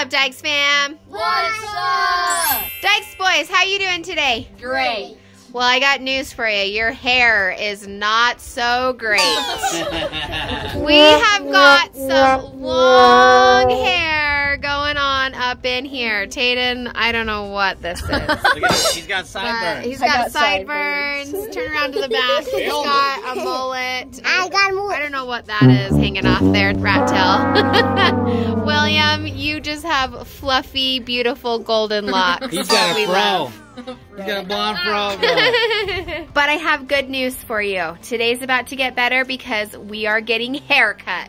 up, Dykes fam? What's up? Dykes boys, how you doing today? Great. Well, I got news for you. Your hair is not so great. We have got some long hair going on up in here. Tayden, I don't know what this is. Look at this. He's got sideburns. He's got sideburns. Turn around to the back. He's got a mullet. I don't know what that is hanging off there, rat tail. William, you just have fluffy, beautiful golden locks. He's got a fro. You got a blonde frog. But I have good news for you. Today's about to get better because we are getting haircuts.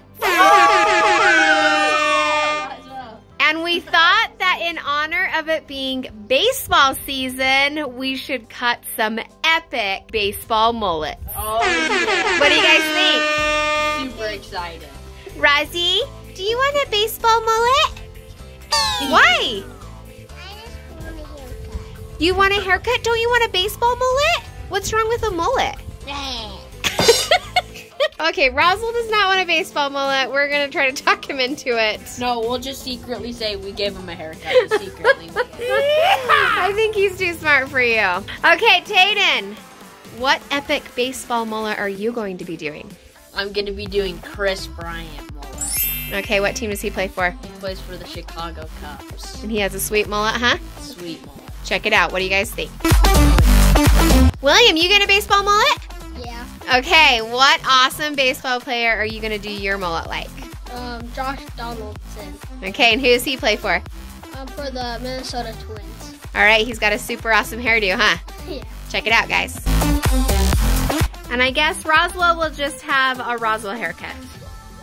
And we thought that in honor of it being baseball season, we should cut some epic baseball mullets. Oh, yeah. What do you guys think? Super excited. Razi, do you want a baseball mullet? Why? You want a haircut? Don't you want a baseball mullet? What's wrong with a mullet? Okay, Rosal does not want a baseball mullet. We're going to try to talk him into it. No, we'll just secretly say we gave him a haircut. Secretly. I think he's too smart for you. Okay, Tayden, what epic baseball mullet are you going to be doing? I'm going to be doing Chris Bryant mullet. Okay, what team does he play for? He plays for the Chicago Cubs. And he has a sweet mullet, huh? Sweet mullet. Check it out. What do you guys think? William, you get a baseball mullet? Yeah. Okay, what awesome baseball player are you going to do your mullet like? Josh Donaldson. Okay, and who does he play for? For the Minnesota Twins. All right, he's got a super awesome hairdo, huh? Yeah. Check it out, guys. And I guess Roswell will just have a Roswell haircut.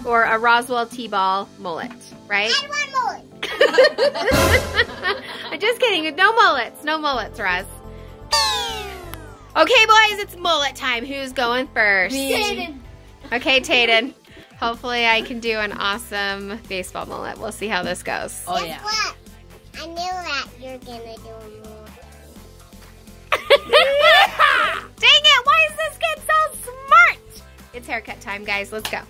Or a Roswell T-ball mullet, right? And one mullet. I'm just kidding. No mullets. No mullets, Roz. Okay, boys, it's mullet time. Who's going first? Tayden. Okay, Tayden. Hopefully I can do an awesome baseball mullet. We'll see how this goes. Oh, yeah. Guess what? I knew that you were going to do a mullet. Dang it. Why is this kid so smart? It's haircut time, guys. Let's go.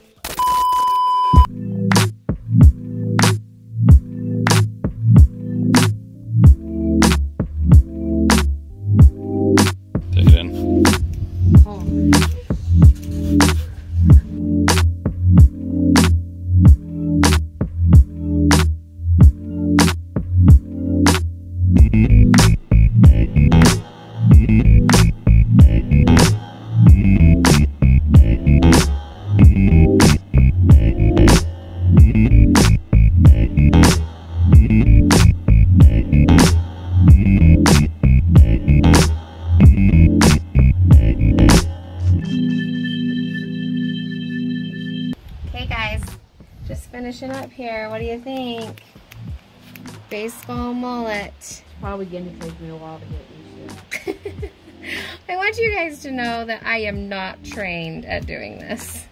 Finishing up here. What do you think? Baseball mullet. Probably gonna take me a while to get used to. I want you guys to know that I am not trained at doing this.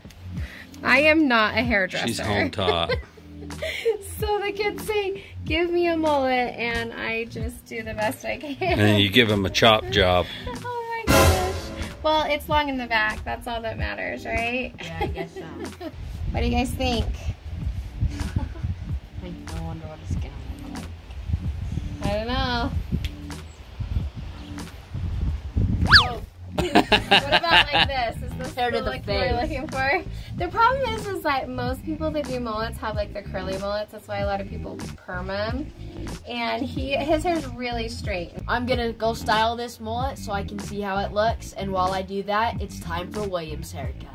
I am not a hairdresser. She's home taught. So the kids say, "Give me a mullet," and I just do the best I can. And you give them a chop job. Oh my gosh. Well, it's long in the back. That's all that matters, right? Yeah, I guess so. What do you guys think? I wonder what it's gonna look like. I don't know. Whoa. What about like this? Is this the look we're looking for? The problem is like most people that do mullets have like the curly mullets. That's why a lot of people perm them. And his hair's really straight. I'm gonna go style this mullet so I can see how it looks. And while I do that, it's time for William's haircut.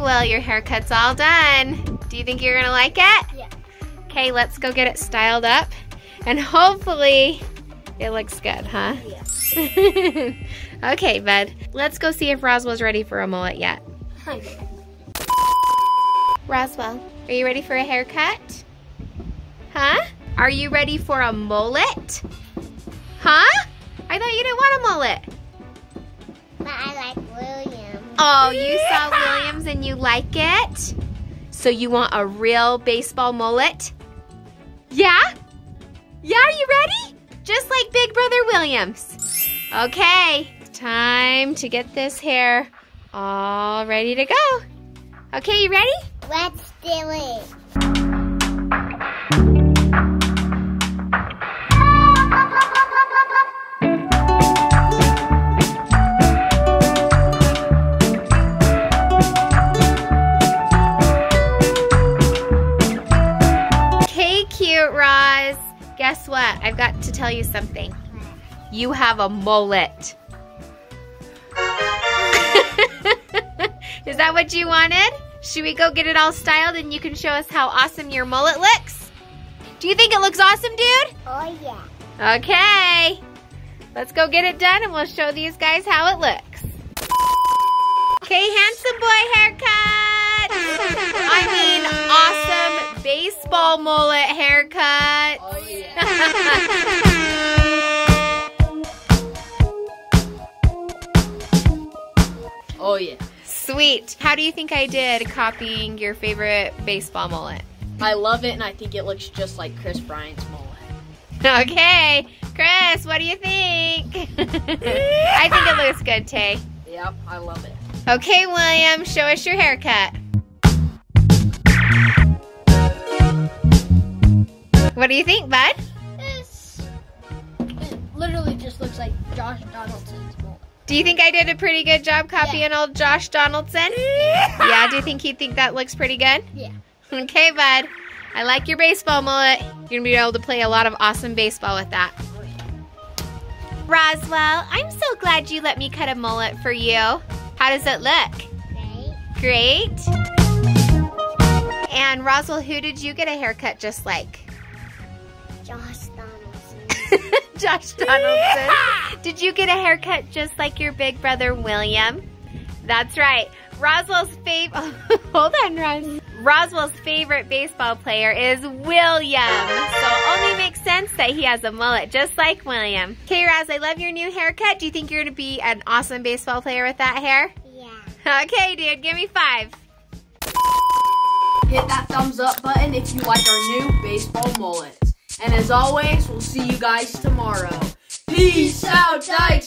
Well, your haircut's all done. Do you think you're gonna like it? Yeah. Okay, let's go get it styled up. And hopefully, it looks good, huh? Yeah. Okay, bud. Let's go see if Roswell's ready for a mullet yet. Hi. Roswell, are you ready for a haircut? Huh? Are you ready for a mullet? Huh? I thought you didn't want a mullet. But I like Williams. Oh, you saw Williams and you like it? So you want a real baseball mullet? Yeah? Yeah, are you ready? Just like Big Brother Williams. Okay, time to get this hair all ready to go. Okay, you ready? Let's do it. Guess what? I've got to tell you something. You have a mullet. Is that what you wanted? Should we go get it all styled and you can show us how awesome your mullet looks? Do you think it looks awesome, dude? Oh, yeah. Okay. Let's go get it done and we'll show these guys how it looks. Okay, handsome boy haircut. I mean, awesome baseball mullet haircut. Oh, yeah. Oh yeah. Sweet. How do you think I did copying your favorite baseball mullet? I love it and I think it looks just like Chris Bryant's mullet. Okay. Chris, what do you think? I think it looks good, Tay. Yep, I love it. Okay, William, show us your haircut. What do you think, bud? It literally just looks like Josh Donaldson's mullet. Do you think I did a pretty good job copying old Josh Donaldson? Yeah. Do you think he'd think that looks pretty good? Yeah. Okay, bud. I like your baseball mullet. You're going to be able to play a lot of awesome baseball with that. Roswell, I'm so glad you let me cut a mullet for you. How does it look? Great. Great. And Roswell, who did you get a haircut just like? Josh Donaldson. Josh Donaldson. Yeah! Did you get a haircut just like your big brother, William? That's right. Roswell's favorite, hold on, Ros. Roswell's favorite baseball player is William. So it only makes sense that he has a mullet just like William. Okay, Roz, I love your new haircut. Do you think you're gonna be an awesome baseball player with that hair? Yeah. Okay, dude, give me 5. Hit that thumbs up button if you like our new baseball mullet. And as always, we'll see you guys tomorrow. Peace out, guys!